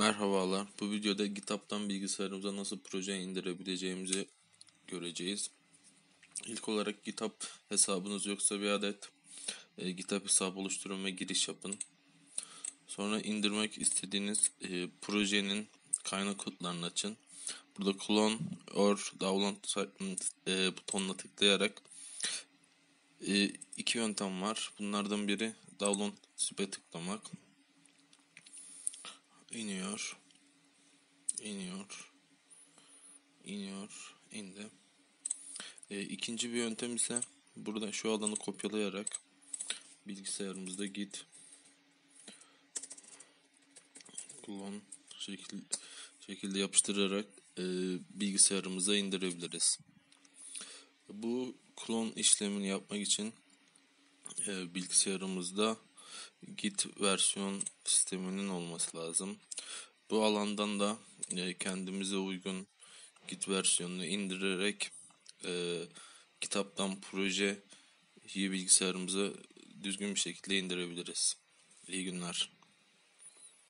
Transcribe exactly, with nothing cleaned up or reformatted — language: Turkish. Merhabalar. Bu videoda GitHub'dan bilgisayarımıza nasıl proje indirebileceğimizi göreceğiz. İlk olarak GitHub hesabınız yoksa bir adet e, GitHub hesabı oluşturun ve giriş yapın. Sonra indirmek istediğiniz e, projenin kaynak kodlarını açın. Burada clone or download e, butonuna tıklayarak e, iki yöntem var. Bunlardan biri download zip'e tıklamak. İniyor, iniyor, iniyor, indi. E, ikinci bir yöntem ise burada şu alanı kopyalayarak bilgisayarımızda git kullan şekil, şekilde yapıştırarak e, bilgisayarımıza indirebiliriz. Bu klon işlemini yapmak için e, bilgisayarımızda Git versiyon sisteminin olması lazım. Bu alandan da e, kendimize uygun Git versiyonunu indirerek e, kitaptan projeyi bilgisayarımıza düzgün bir şekilde indirebiliriz. İyi günler.